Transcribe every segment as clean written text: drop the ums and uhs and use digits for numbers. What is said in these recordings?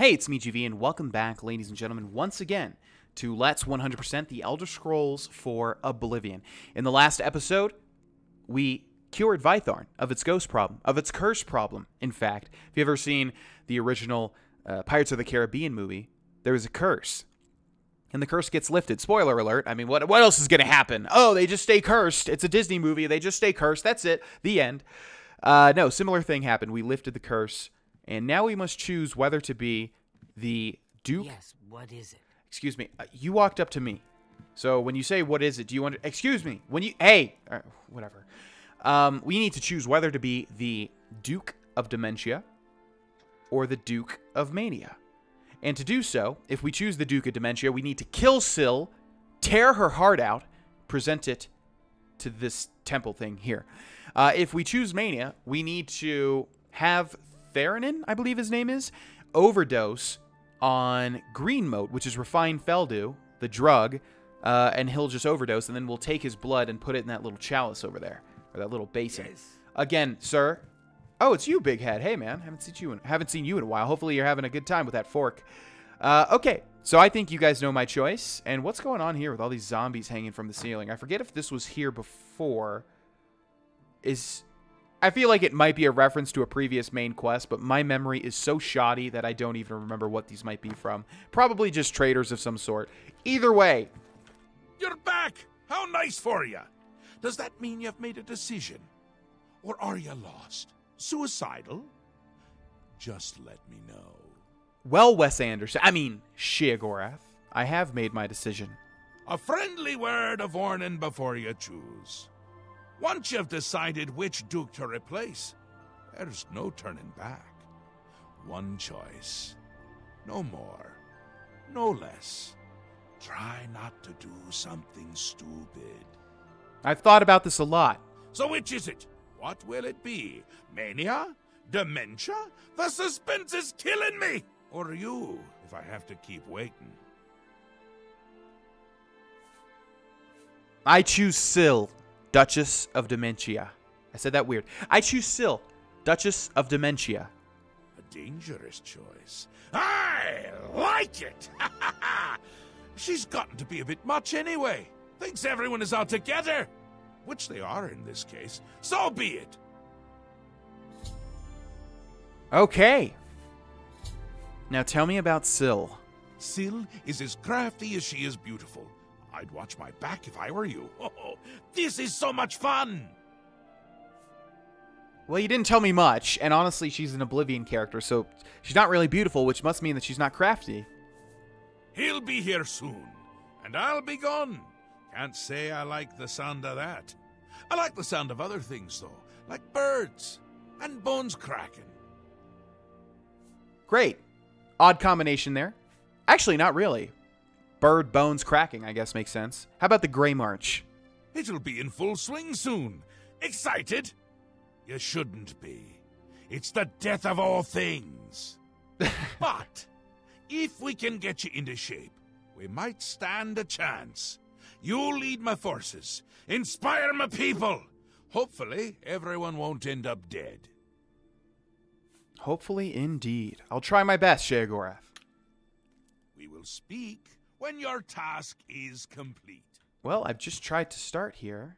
Hey, it's me, GV, and welcome back, ladies and gentlemen, once again to Let's 100% The Elder Scrolls IV Oblivion. In the last episode, we cured Vitharn of its ghost problem, of its curse problem, in fact. If you've ever seen the original Pirates of the Caribbean movie, there was a curse, and the curse gets lifted. Spoiler alert, I mean, what else is going to happen? Oh, they just stay cursed. It's a Disney movie. They just stay cursed. That's it. The end. No, similar thing happened. We lifted the curse. And now we must choose whether to be the Duke. Yes, what is it? Excuse me. You walked up to me. So when you say, what is it? Do you want to... Excuse me. When you... Hey! Whatever. We need to choose whether to be the Duke of Dementia or the Duke of Mania. And to do so, if we choose the Duke of Dementia, we need to kill Syl, tear her heart out, present it to this temple thing here. If we choose Mania, we need to have... Theronin, I believe his name is, overdose on green mote, which is refined Felldew, the drug, and he'll just overdose, and then we'll take his blood and put it in that little chalice over there, or that little basin. Yes. Again, sir. Oh, it's you, big head. Hey, man. Haven't seen you in a while. Hopefully, you're having a good time with that fork. Okay, so I think you guys know my choice. And what's going on here with all these zombies hanging from the ceiling? I forget if this was here before. I feel like it might be a reference to a previous main quest, but my memory is so shoddy that I don't even remember what these might be from. Probably just traders of some sort. Either way. You're back! How nice for you! Does that mean you've made a decision? Or are you lost? Suicidal? Just let me know. Well, Wes Anderson, I mean, Sheogorath, I have made my decision. A friendly word of warning before you choose. Once you've decided which Duke to replace, there's no turning back. One choice. No more. No less. Try not to do something stupid. I've thought about this a lot. So which is it? What will it be? Mania? Dementia? The suspense is killing me! Or you, if I have to keep waiting. I choose Syl. Duchess of Dementia. I said that weird. I choose Syl, Duchess of Dementia. A dangerous choice. I like it! She's gotten to be a bit much anyway. Thinks everyone is out to get her. Which they are in this case. So be it. Okay. Now tell me about Syl. Syl is as crafty as she is beautiful. I'd watch my back if I were you. Oh, this is so much fun! Well, you didn't tell me much, and honestly, she's an Oblivion character, so she's not really beautiful, which must mean that she's not crafty. He'll be here soon, and I'll be gone. Can't say I like the sound of that. I like the sound of other things, though, like birds and bones cracking. Great. Odd combination there. Actually, not really. Bird bones cracking, I guess, makes sense. How about the Grey March? It'll be in full swing soon. Excited? You shouldn't be. It's the death of all things. But if we can get you into shape, we might stand a chance. You'll lead my forces. Inspire my people. Hopefully, everyone won't end up dead. Hopefully, indeed. I'll try my best, Sheogorath. We will speak... when your task is complete. Well, I've just tried to start here.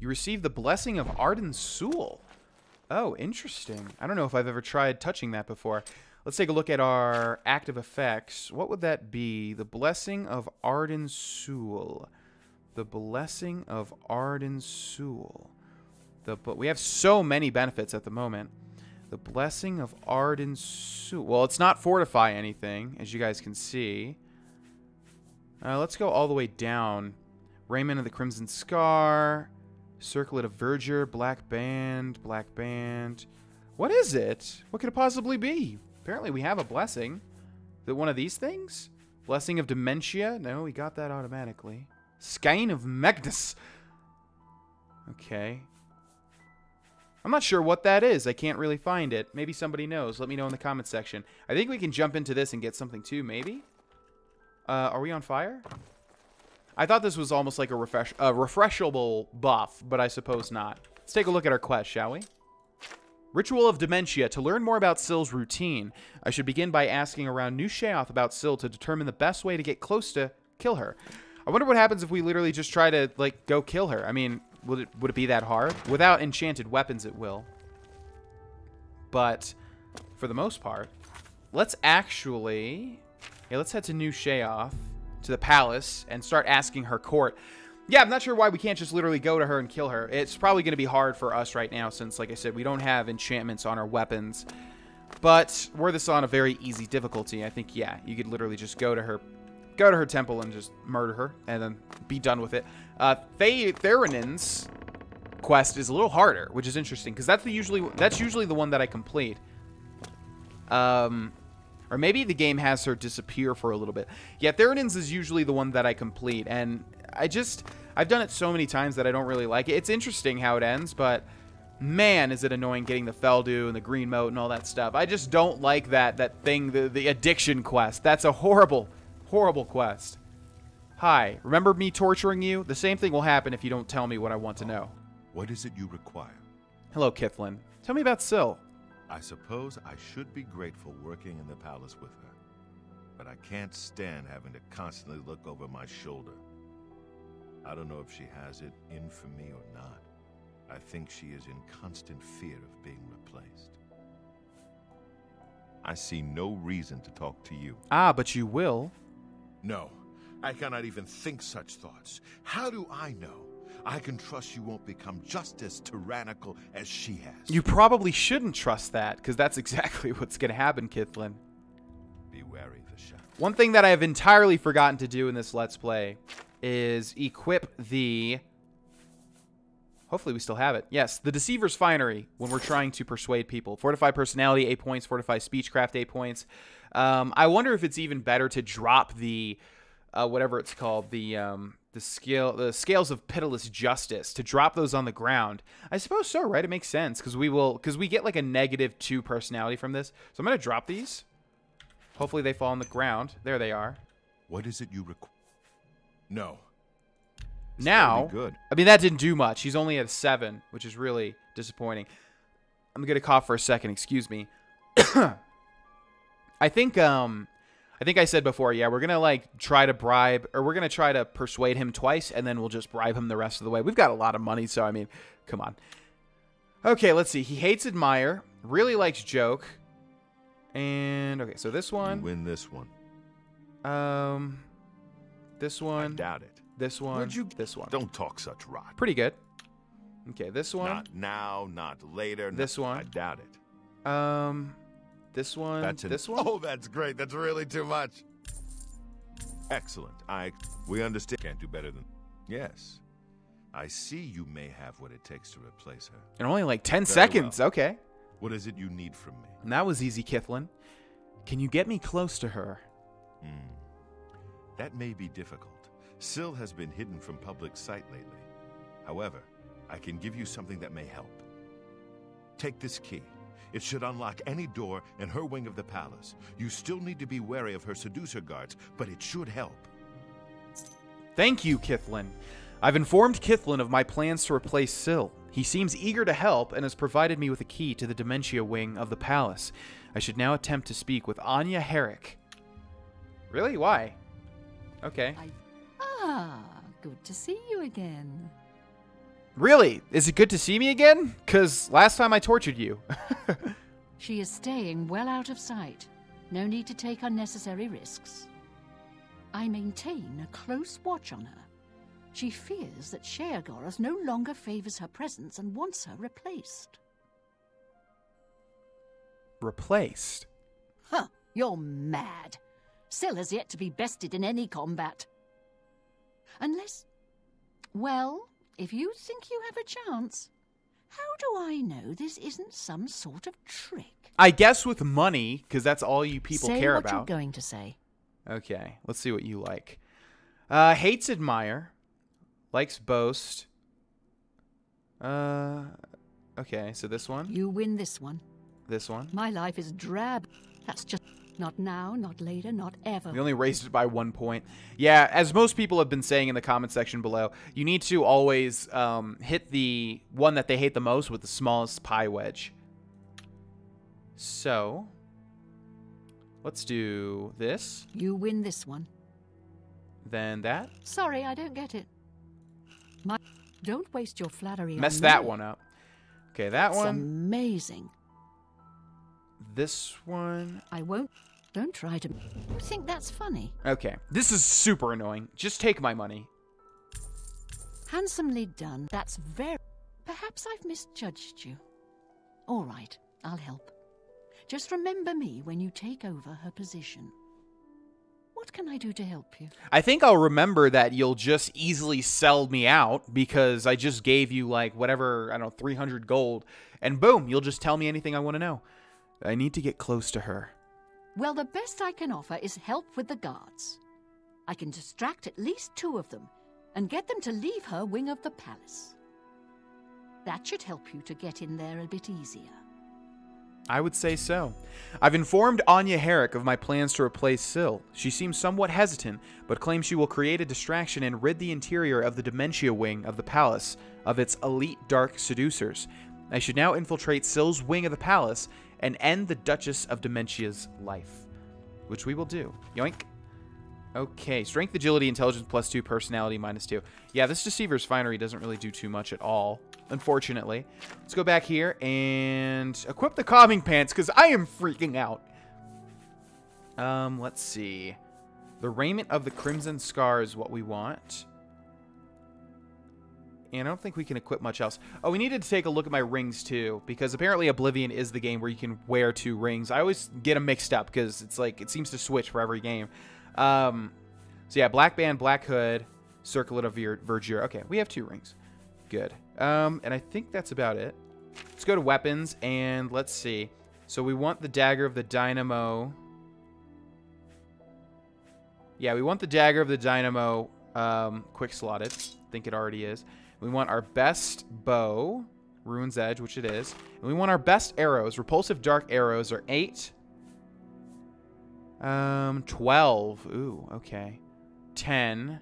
You receive the blessing of Arden Sewell. Oh, interesting. I don't know if I've ever tried touching that before. Let's take a look at our active effects. What would that be? The blessing of Arden Sewell. The blessing of Arden Sewell. But we have so many benefits at the moment. The blessing of Arden Sewell. Well, it's not fortify anything, as you guys can see. Let's go all the way down. Raiment of the Crimson Scar, Circlet of Verger, Black Band, Black Band. What is it? What could it possibly be? Apparently we have a blessing. Is it one of these things? Blessing of Dementia? No, we got that automatically. Skain of Magnus. Okay. I'm not sure what that is. I can't really find it. Maybe somebody knows. Let me know in the comment section. I think we can jump into this and get something too, maybe? Are we on fire? I thought this was almost like a refreshable buff, but I suppose not. Let's take a look at our quest, shall we? Ritual of Dementia. To learn more about Syl's routine, I should begin by asking around New Sheoth about Syl to determine the best way to get close to kill her. I wonder what happens if we literally just try to, like, go kill her. I mean, would it be that hard? Without enchanted weapons, it will. But for the most part, let's actually... yeah, let's head to New Sheoth, to the palace, and start asking her court. Yeah, I'm not sure why we can't just literally go to her and kill her. It's probably going to be hard for us right now since, like I said, we don't have enchantments on our weapons. But were this on a very easy difficulty, I think, yeah, you could literally just go to her temple and just murder her and then be done with it. Theronin's quest is a little harder, which is interesting because that's usually the one that I complete. Or maybe the game has her disappear for a little bit. Yeah, Theronin's is usually the one that I complete, and I've done it so many times that I don't really like it. It's interesting how it ends, but man, is it annoying getting the Felldew and the green moat and all that stuff. I just don't like that thing, the addiction quest. That's a horrible, horrible quest. Hi, remember me torturing you? The same thing will happen if you don't tell me what I want to know. What is it you require? Hello, Kithlin. Tell me about Syl. I suppose I should be grateful working in the palace with her, but I can't stand having to constantly look over my shoulder. I don't know if she has it in for me or not. I think she is in constant fear of being replaced. I see no reason to talk to you. Ah, but you will. No, I cannot even think such thoughts. How do I know? I can trust you won't become just as tyrannical as she has. You probably shouldn't trust that, because that's exactly what's going to happen, Kithlin. Be wary of the shadow. One thing that I have entirely forgotten to do in this Let's Play is equip the... hopefully we still have it. Yes, the Deceiver's Finery when we're trying to persuade people. Fortify Personality, 8 points. Fortify Speechcraft, 8 points. I wonder if it's even better to drop the... whatever it's called, the scales of pitiless justice, to drop those on the ground. I suppose so, right? It makes sense because we get like a -2 personality from this. So I'm gonna drop these. Hopefully they fall on the ground. There they are. What is it you require? No. It's now good. I mean, that didn't do much. He's only at 7, which is really disappointing. I'm gonna cough for a second. Excuse me. I think I said before, yeah, we're going to, like, try to bribe, or we're going to try to persuade him twice, and then we'll just bribe him the rest of the way. We've got a lot of money, so, I mean, come on. Okay, let's see. He hates admire, really likes joke, and, okay, so this one. You win this one. This one. I doubt it. This one. Where'd you... this one. Don't talk such rot. Pretty good. Okay, this one. Not now, not later. This one. I doubt it. This one, this one. Oh, that's great. That's really too much. Excellent. We understand. Can't do better than... yes. I see you may have what it takes to replace her. And only like 10 seconds. Well. Okay. What is it you need from me? And that was easy, Kithlin. Can you get me close to her? That may be difficult. Syl has been hidden from public sight lately. However, I can give you something that may help. Take this key. It should unlock any door in her wing of the palace. You still need to be wary of her seducer guards, but it should help. Thank you, Kithlin. I've informed Kithlin of my plans to replace Syl. He seems eager to help and has provided me with a key to the Dementia wing of the palace. I should now attempt to speak with Anya Herrick. Really? Why? Okay. Ah, good to see you again. Really? Is it good to see me again? Because last time I tortured you. She is staying well out of sight. No need to take unnecessary risks. I maintain a close watch on her. She fears that Sheogorath no longer favors her presence and wants her replaced. Replaced? Huh, you're mad. Syl has yet to be bested in any combat. Unless... well... if you think you have a chance, how do I know this isn't some sort of trick? I guess with money, because that's all you people care about. Say what you're going to say. Okay, let's see what you like. Hates admire, likes boast. Okay, so this one. You win this one. This one. My life is drab. That's just... not now, not later, not ever. We only raised it by 1 point. Yeah, as most people have been saying in the comment section below, you need to always hit the one that they hate the most with the smallest pie wedge. So let's do this. You win this one. Then that. Sorry, I don't get it. My, don't waste your flattery. Mess on that me. One up. Okay, that That's one. Amazing. This one. I won't. Don't try to. You think that's funny? Okay, this is super annoying. Just take my money. Handsomely done. That's very. Perhaps I've misjudged you. All right, I'll help. Just remember me when you take over her position. What can I do to help you? I think I'll remember that you'll just easily sell me out because I just gave you like whatever, I don't know, 300 gold. And boom, you'll just tell me anything I want to know. I need to get close to her. Well, the best I can offer is help with the guards. I can distract at least 2 of them and get them to leave her wing of the palace. That should help you to get in there a bit easier. I would say so. I've informed Anya Herrick of my plans to replace Syl. She seems somewhat hesitant, but claims she will create a distraction and rid the interior of the Dementia wing of the palace of its elite Dark Seducers. I should now infiltrate Syl's wing of the palace and end the Duchess of Dementia's life, which we will do. Yoink. Okay, strength, agility, intelligence, +2, personality, -2. Yeah, this Deceiver's Finery doesn't really do too much at all, unfortunately. Let's go back here and equip the calming pants because I am freaking out. Let's see. The Raiment of the Crimson Scar is what we want. And I don't think we can equip much else. Oh, we needed to take a look at my rings too, because apparently Oblivion is the game where you can wear 2 rings. I always get them mixed up because it's like it seems to switch for every game. So yeah, Black Band, Black Hood, Circlet of Verdure. Okay, we have 2 rings. Good. And I think that's about it. Let's go to weapons and let's see. So we want the Dagger of the Dynamo. Yeah, we want the Dagger of the Dynamo quick slotted. I think it already is. We want our best bow, Ruins Edge, which it is. And we want our best arrows. Repulsive dark arrows are 8. 12. Ooh, okay. 10.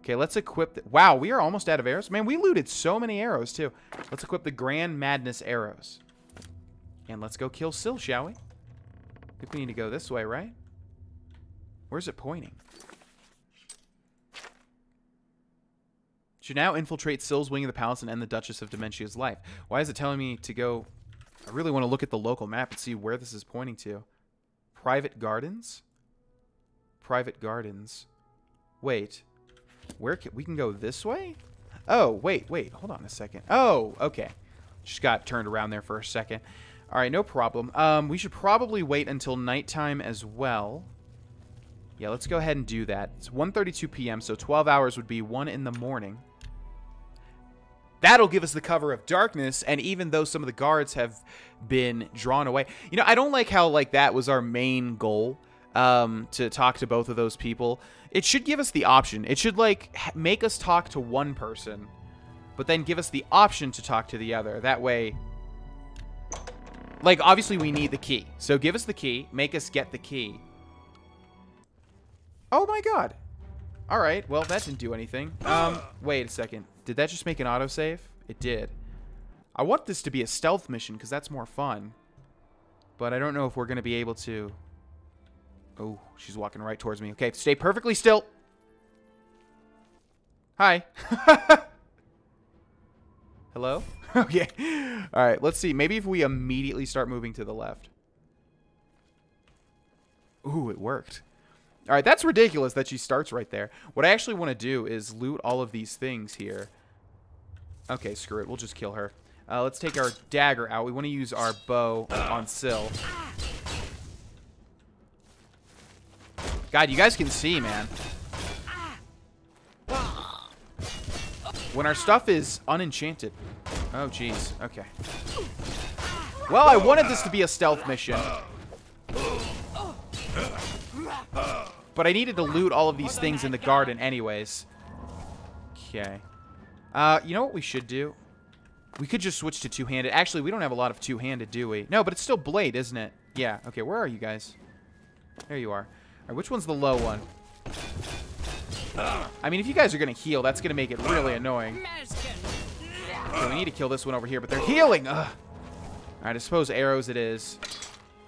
Okay, let's equip... Wow, we are almost out of arrows. Man, we looted so many arrows, too. Let's equip the Grand Madness Arrows. And let's go kill Syl, shall we? I think we need to go this way, right? Where's it pointing? Should now infiltrate Syl's wing of the palace and end the Duchess of Dementia's life. Why is it telling me to go... I really want to look at the local map and see where this is pointing to. Private gardens? Private gardens. Wait. Where can... We can go this way? Oh, wait. Hold on a second. Oh, okay. Just got turned around there for a second. All right, no problem. We should probably wait until nighttime as well. Yeah, let's go ahead and do that. It's 1:32 p.m., so 12 hours would be 1 in the morning. That'll give us the cover of darkness, and even though some of the guards have been drawn away. You know, I don't like how, like, that was our main goal, to talk to both of those people. It should give us the option. It should, like, make us talk to one person, but then give us the option to talk to the other. That way, like, obviously we need the key. So give us the key, make us get the key. Oh my god. All right, well, that didn't do anything. Wait a second. Did that just make an autosave? It did. I want this to be a stealth mission because that's more fun. But I don't know if we're going to be able to... Oh, she's walking right towards me. Okay, stay perfectly still. Hi. Hello? Okay. All right, let's see. Maybe if we immediately start moving to the left. Ooh, it worked. All right, that's ridiculous that she starts right there. What I actually want to do is loot all of these things here. Okay, screw it. We'll just kill her. Let's take our dagger out. We want to use our bow on Syl. God, you guys can see, man. When our stuff is unenchanted. Oh, jeez. Okay. Well, I wanted this to be a stealth mission. But I needed to loot all of these things in the garden anyways. Okay. You know what we should do? We could just switch to two-handed. Actually, we don't have a lot of two-handed, do we? No, but it's still blade, isn't it? Yeah. Okay, where are you guys? There you are. All right, which one's the low one? I mean, if you guys are going to heal, that's going to make it really annoying. Okay, we need to kill this one over here, but they're healing. Ugh. Alright, I suppose arrows it is.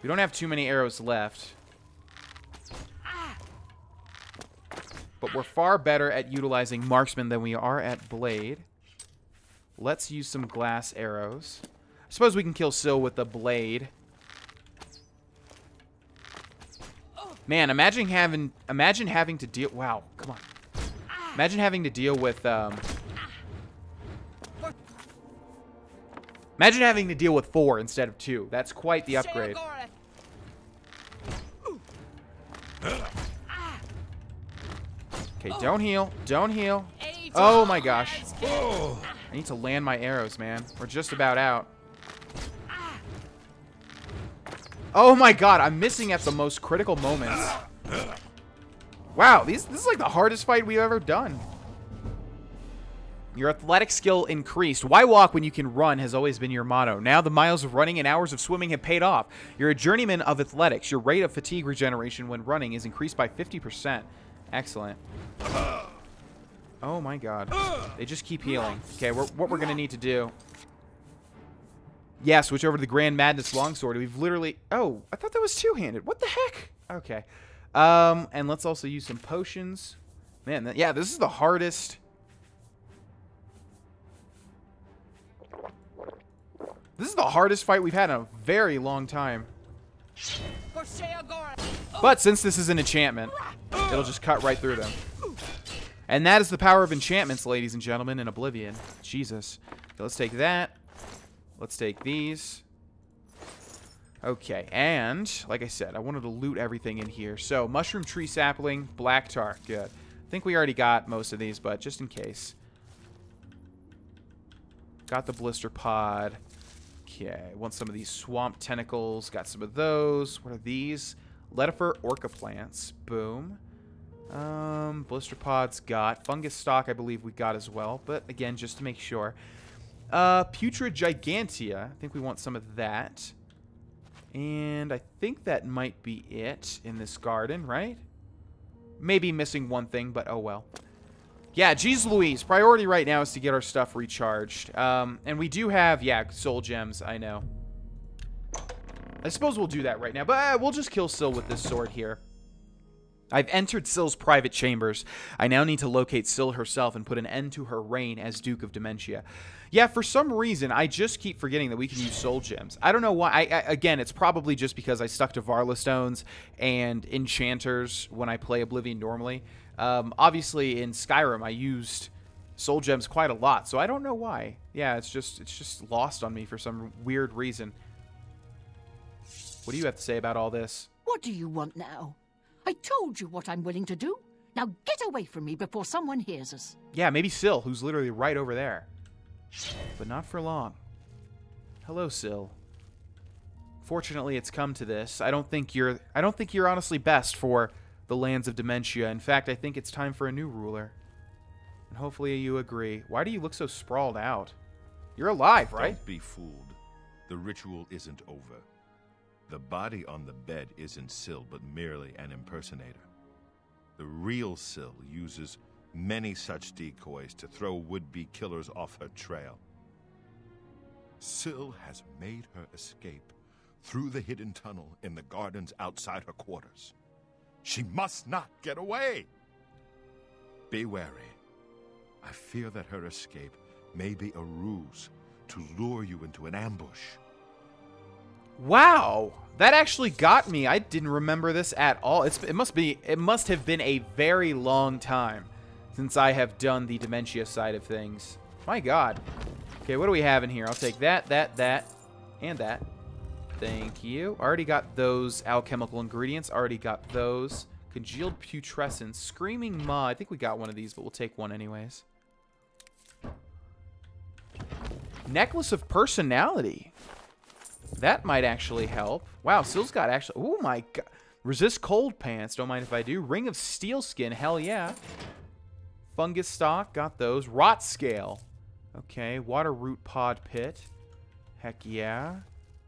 We don't have too many arrows left. But we're far better at utilizing marksman than we are at blade. Let's use some glass arrows. I suppose we can kill Syl with the blade. Man, imagine having to deal. Wow, come on. Imagine having to deal with. Imagine having to deal with 4 instead of 2. That's quite the upgrade. Okay, don't heal. Don't heal. Oh my gosh. I need to land my arrows, man. We're just about out. Oh my god, I'm missing at the most critical moments. Wow, this is like the hardest fight we've ever done. Your athletic skill increased. Why walk when you can run has always been your motto. Now the miles of running and hours of swimming have paid off. You're a journeyman of athletics. Your rate of fatigue regeneration when running is increased by 50%. Excellent. Oh my god. They just keep healing. Okay, what we're going to need to do... Yeah, switch over to the Grand Madness Longsword. We've literally... Oh, I thought that was two-handed. What the heck? Okay. And let's also use some potions. Man, yeah, this is the hardest... This is the hardest fight we've had in a very long time. But since this is an enchantment, it'll just cut right through them. And that is the power of enchantments, ladies and gentlemen, in Oblivion. Jesus. So let's take that. Let's take these. Okay, and like I said, I wanted to loot everything in here. So mushroom, tree sapling, black tar. Good. I think we already got most of these, but just in case. Got the blister pod. Okay, want some of these swamp tentacles. Got some of those. What are these? Letifer orca plants. Boom. Blister pods got. Fungus stock, I believe we got as well. But again, just to make sure. Putrid Gigantia. I think we want some of that. And I think that might be it in this garden, right? Maybe missing one thing, but oh well. Yeah, geez Louise. Priority right now is to get our stuff recharged. And we do have, yeah, soul gems, I know. I suppose we'll do that right now, but we'll just kill Syl with this sword here. I've entered Syl's private chambers. I now need to locate Syl herself and put an end to her reign as Duke of Dementia. Yeah, for some reason, I just keep forgetting that we can use soul gems. I don't know why. Again, it's probably just because I stuck to Varla Stones and Enchanters when I play Oblivion normally. Obviously, in Skyrim, I used soul gems quite a lot, so I don't know why. Yeah, it's just lost on me for some weird reason. What do you have to say about all this? What do you want now? I told you what I'm willing to do. Now get away from me before someone hears us. Yeah, maybe Syl, who's literally right over there. But not for long. Hello, Syl. Fortunately, it's come to this. I don't think you're honestly best for the lands of Dementia. In fact, I think it's time for a new ruler. And hopefully you agree. Why do you look so sprawled out? You're alive, right? Don't be fooled. The ritual isn't over. The body on the bed isn't Syl, but merely an impersonator. The real Syl uses many such decoys to throw would-be killers off her trail. Syl has made her escape through the hidden tunnel in the gardens outside her quarters. She must not get away! Be wary. I fear that her escape may be a ruse to lure you into an ambush. Wow, that actually got me. I didn't remember this at all. It must have been a very long time since I have done the Dementia side of things. My god. Okay, what do we have in here? I'll take that, that, and that. Thank you. Already got those alchemical ingredients. Already got those. Congealed putrescence. Screaming maw. I think we got one of these, but we'll take one anyways. Necklace of personality. That might actually help. Wow, Syl's got actually... Oh my god. Resist cold pants. Don't mind if I do. Ring of steel skin. Hell yeah. Fungus stock. Got those. Rot scale. Okay. Water root pod pit. Heck yeah.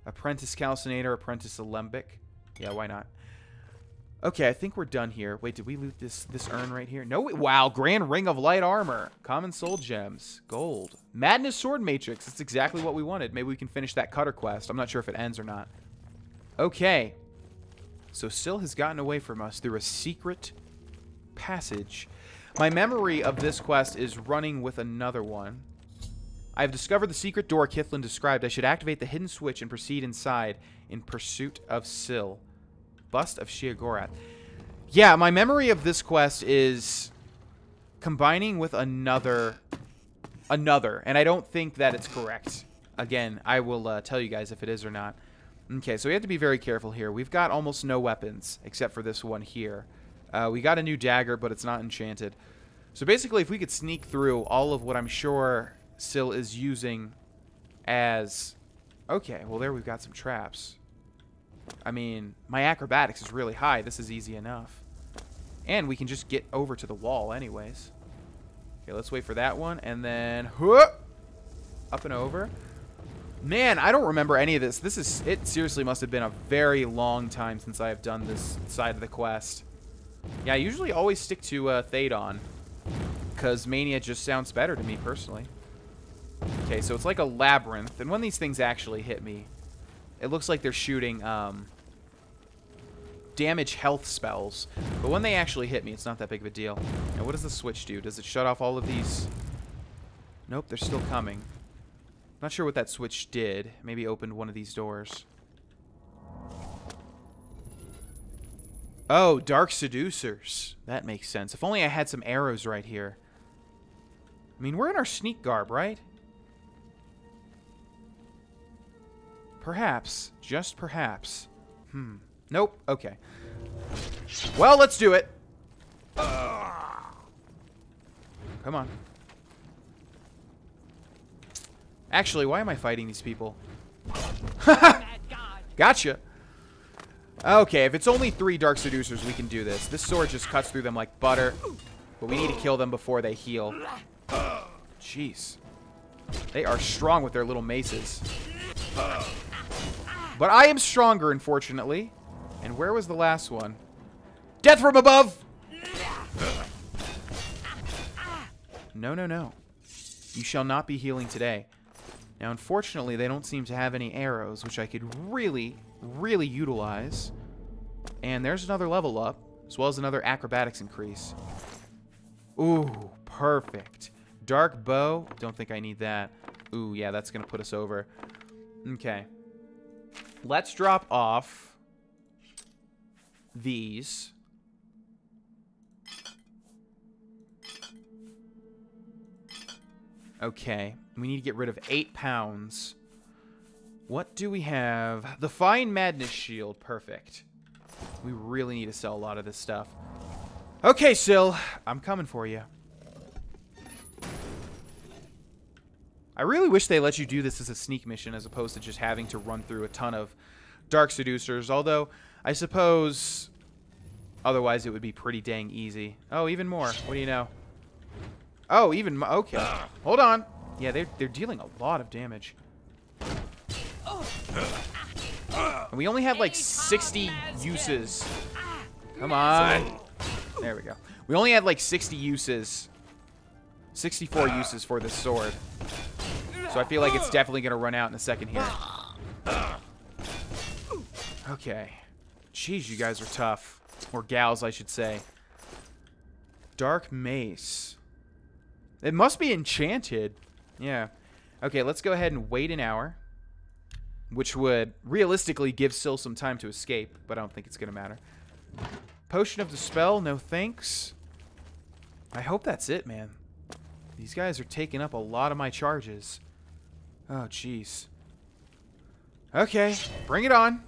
Apprentice calcinator. Apprentice alembic. Yeah, why not? Okay, I think we're done here. Wait, did we loot this urn right here? No, wow, Grand Ring of Light Armor. Common Soul Gems. Gold. Madness Sword Matrix. That's exactly what we wanted. Maybe we can finish that cutter quest. I'm not sure if it ends or not. Okay. So Syl has gotten away from us through a secret passage. My memory of this quest is running with another one. I have discovered the secret door Kithlin described. I should activate the hidden switch and proceed inside in pursuit of Syl. Bust of Sheogorath. Yeah, my memory of this quest is combining with another, and I don't think that it's correct. Again, I will tell you guys if it is or not. Okay, so we have to be very careful here. We've got almost no weapons, except for this one here. We got a new dagger, but it's not enchanted. So basically, if we could sneak through all of what I'm sure Syl is using as... Okay, well there we've got some traps. I mean, my acrobatics is really high. This is easy enough. And we can just get over to the wall anyways. Okay, let's wait for that one. And then... Whoop, up and over. Man, I don't remember any of this. This is... It seriously must have been a very long time since I have done this side of the quest. Yeah, I usually always stick to Theronin, because Mania just sounds better to me personally. Okay, so it's like a labyrinth, and when these things actually hit me, it looks like they're shooting damage health spells, but when they actually hit me, it's not that big of a deal. Now, what does the switch do? Does it shut off all of these? Nope, they're still coming. Not sure what that switch did. Maybe opened one of these doors. Oh, Dark Seducers. That makes sense. If only I had some arrows right here. I mean, we're in our sneak garb, right? Perhaps. Just perhaps. Nope. Okay. Well, let's do it. Come on. Actually, why am I fighting these people? Gotcha. Okay, if it's only 3 Dark Seducers, we can do this. This sword just cuts through them like butter. But we need to kill them before they heal. Jeez. They are strong with their little maces. But I am stronger, unfortunately. And where was the last one? Death from above! No, no, no. You shall not be healing today. Now, unfortunately, they don't seem to have any arrows, which I could really, really utilize. And there's another level up, as well as another acrobatics increase. Ooh, perfect. Dark bow. Don't think I need that. Ooh, yeah, that's going to put us over. Okay. Let's drop off these. Okay. We need to get rid of 8 pounds. What do we have? The Fine Madness Shield. Perfect. We really need to sell a lot of this stuff. Okay, Syl. I'm coming for you. I really wish they let you do this as a sneak mission as opposed to just having to run through a ton of Dark Seducers. Although, I suppose otherwise it would be pretty dang easy. Oh, even more. What do you know? Oh, even more. Okay. Hold on. Yeah, they're dealing a lot of damage. And we only have like 60 uses. Come on. There we go. We only had like 60 uses. 64 uses for this sword. So I feel like it's definitely going to run out in a second here. Okay. Jeez, you guys are tough. Or gals, I should say. Dark mace. It must be enchanted. Yeah. Okay, let's go ahead and wait an hour. Which would realistically give Syl some time to escape. But I don't think it's going to matter. Potion of the spell, no thanks. I hope that's it, man. These guys are taking up a lot of my charges. Oh, jeez. Okay, bring it on.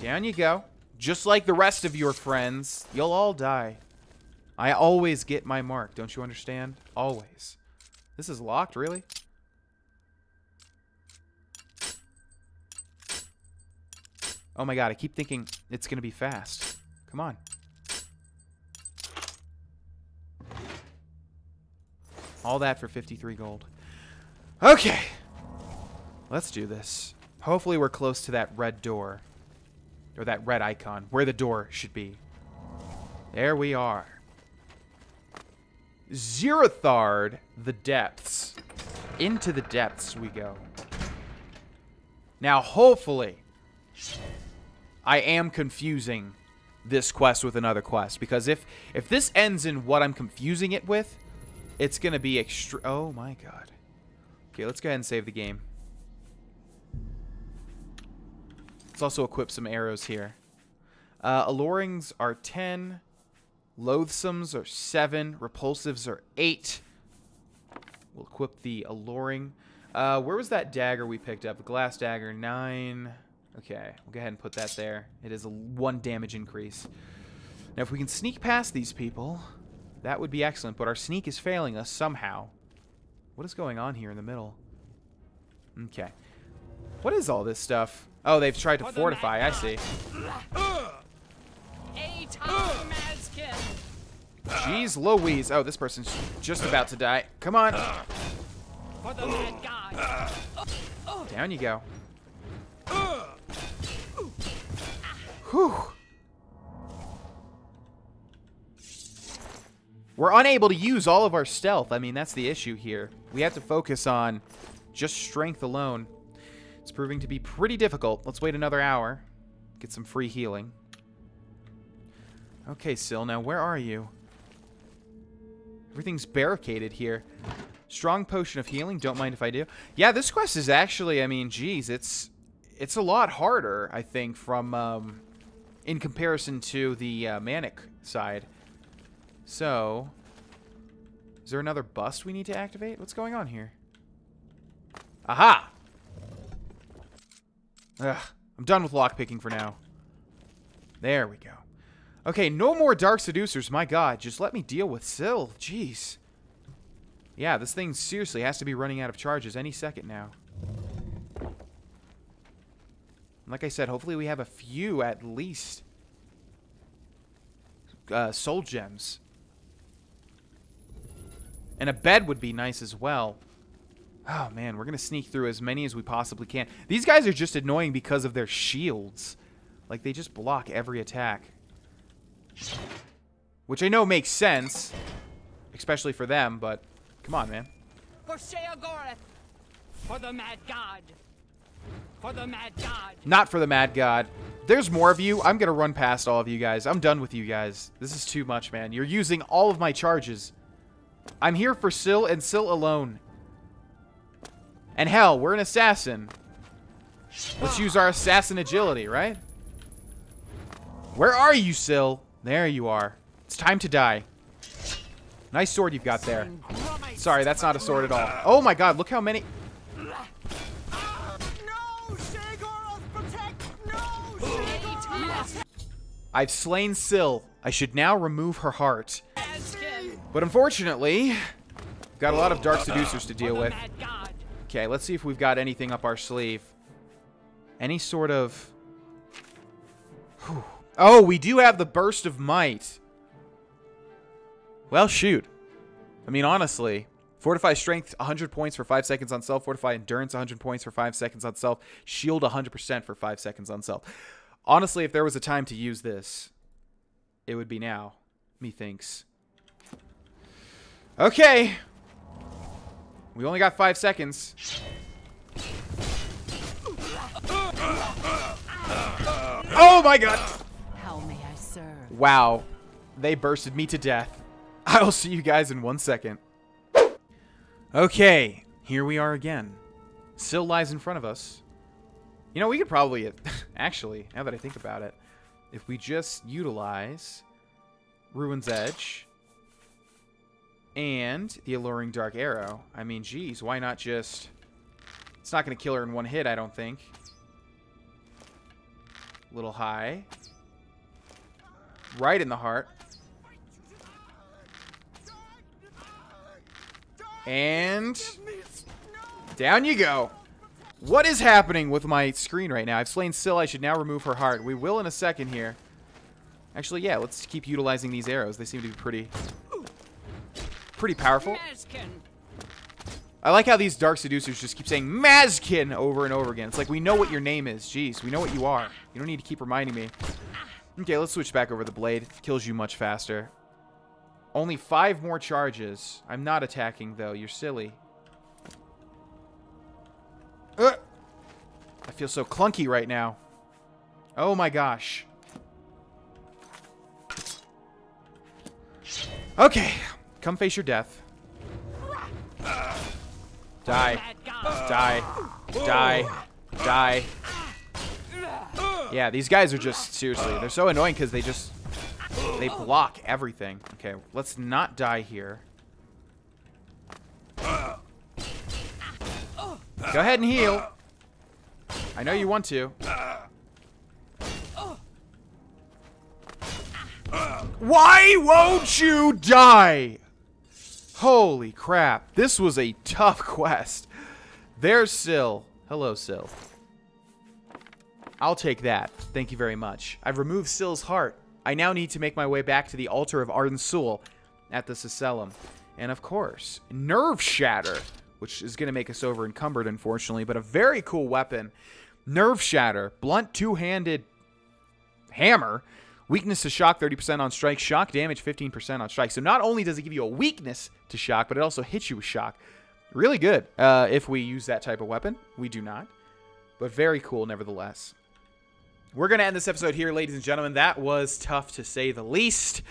Down you go. Just like the rest of your friends, you'll all die. I always get my mark, don't you understand? Always. This is locked, really? Oh my god, I keep thinking it's gonna be fast. Come on. All that for 53 gold. Okay. Let's do this. Hopefully we're close to that red door. Or that red icon, where the door should be. There we are. Xerathard, the depths. Into the depths we go. Now, hopefully, I am confusing this quest with another quest. Because if this ends in what I'm confusing it with, it's going to be extra... Oh, my God. Okay, let's go ahead and save the game. Let's also equip some arrows here. Allurings are 10. Loathsomes are 7. Repulsives are 8. We'll equip the alluring. Where was that dagger we picked up? The glass dagger, 9. Okay, we'll go ahead and put that there. It is a 1 damage increase. Now, if we can sneak past these people, that would be excellent. But our sneak is failing us somehow. What is going on here in the middle? Okay. What is all this stuff? Oh, they've tried to fortify. I see. Jeez Louise. Oh, this person's just about to die. Come on. Down you go. Whew. We're unable to use all of our stealth. I mean, that's the issue here. We have to focus on just strength alone. It's proving to be pretty difficult. Let's wait another hour. Get some free healing. Okay, Syl, now where are you? Everything's barricaded here. Strong potion of healing. Don't mind if I do. Yeah, this quest is actually, I mean, geez, it's a lot harder, I think, from in comparison to the manic side. So, is there another bust we need to activate? What's going on here? Aha! Ugh, I'm done with lockpicking for now. There we go. Okay, no more Dark Seducers. My God, just let me deal with Syl. Jeez. Yeah, this thing seriously has to be running out of charges any second now. Like I said, hopefully we have a few at least soul gems. And a bed would be nice as well. Oh, man, we're going to sneak through as many as we possibly can. These guys are just annoying because of their shields. Like, they just block every attack. Which I know makes sense, especially for them, but come on, man. For Sheogorath, for the mad god. For the mad god. Not for the mad god. There's more of you. I'm going to run past all of you guys. I'm done with you guys. This is too much, man. You're using all of my charges. I'm here for Syl and Syl alone. And hell, we're an assassin. Let's use our assassin agility, right? Where are you, Syl? There you are. It's time to die. Nice sword you've got there. Sorry, that's not a sword at all. Oh my God, look how many... I've slain Syl. I should now remove her heart. But unfortunately, we've got a lot of Dark Seducers to deal with. Okay, let's see if we've got anything up our sleeve. Any sort of... Whew. Oh, we do have the Burst of Might. Well, shoot. I mean, honestly. Fortify Strength, 100 points for 5 seconds on self. Fortify Endurance, 100 points for 5 seconds on self. Shield, 100% for 5 seconds on self. Honestly, if there was a time to use this, it would be now, methinks. Okay. We only got 5 seconds. Oh my God. How may I serve? Wow. They bursted me to death. I'll see you guys in 1 second. Okay. Here we are again. Syl lies in front of us. You know, we could probably, actually, now that I think about it, if we just utilize Ruins Edge and the Alluring Dark Arrow, I mean, geez, why not just... It's not going to kill her in one hit, I don't think. A little high. Right in the heart. And down you go. What is happening with my screen right now? I've slain Syl. I should now remove her heart. We will in a second here. Actually, yeah, let's keep utilizing these arrows. They seem to be pretty powerful. I like how these Dark Seducers just keep saying Mazkin over and over again. It's like, we know what your name is. Jeez, we know what you are. You don't need to keep reminding me. Okay, let's switch back over the blade. It kills you much faster. Only 5 more charges. I'm not attacking, though. You're silly. I feel so clunky right now. Oh, my gosh. Okay. Come face your death. Die. Die. Die. Die. Yeah, these guys are just, seriously, they're so annoying because they just, they block everything. Okay, let's not die here. Go ahead and heal. I know you want to. Why won't you die? Holy crap. This was a tough quest. There's Syl. Hello, Syl. I'll take that. Thank you very much. I've removed Syl's heart. I now need to make my way back to the altar of Arden Sewell at the Sicellum. And of course, Nerve Shatter, which is going to make us over encumbered, unfortunately, but a very cool weapon. Nerve Shatter, blunt two-handed hammer. Weakness to shock, 30% on strike. Shock damage, 15% on strike. So not only does it give you a weakness to shock, but it also hits you with shock. Really good if we use that type of weapon. We do not. But very cool, nevertheless. We're going to end this episode here, ladies and gentlemen. That was tough to say the least,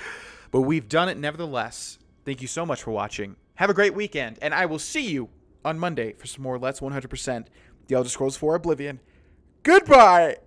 but we've done it nevertheless. Thank you so much for watching. Have a great weekend, and I will see you on Monday for some more Let's 100% The Elder Scrolls 4 Oblivion. Goodbye!